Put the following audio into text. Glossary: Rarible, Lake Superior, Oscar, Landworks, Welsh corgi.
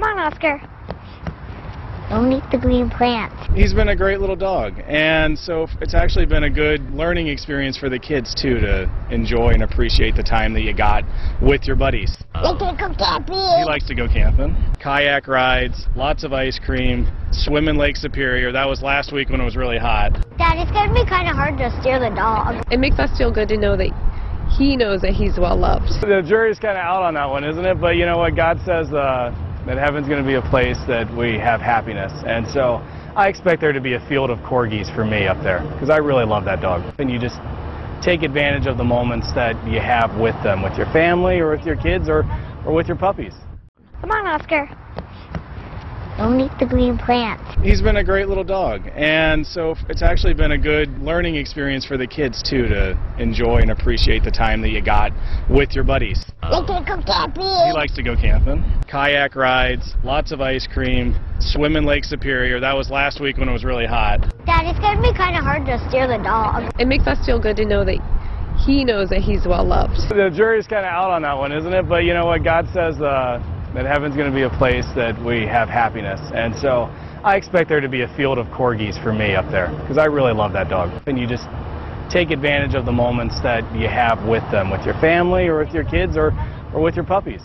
Come on, Oscar. Don't eat the green plant. He's been a great little dog, and so it's actually been a good learning experience for the kids, too, to enjoy and appreciate the time that you got with your buddies. Let's go camping. He likes to go camping. Kayak rides, lots of ice cream, swim in Lake Superior. That was last week when it was really hot. Dad, it's going to be kind of hard to steer the dog. It makes us feel good to know that he knows that he's well-loved. The jury's kind of out on that one, isn't it? But you know what? God says that heaven's going to be a place that we have happiness. And so I expect there to be a field of corgis for me up there because I really love that dog. And you just take advantage of the moments that you have with them, with your family or with your kids or with your puppies. Come on, Oscar. Don't eat the green plant. He's been a great little dog, and so it's actually been a good learning experience for the kids, too, to enjoy and appreciate the time that you got with your buddies. Let's go camping. He likes to go camping. Kayak rides, lots of ice cream, swim in Lake Superior. That was last week when it was really hot. Dad, it's going to be kind of hard to steer the dog. It makes us feel good to know that he knows that he's well-loved. The jury's kind of out on that one, isn't it? But you know what? God says that heaven's going to be a place that we have happiness. And so I expect there to be a field of corgis for me up there because I really love that dog. And you just take advantage of the moments that you have with them, with your family or with your kids or with your puppies.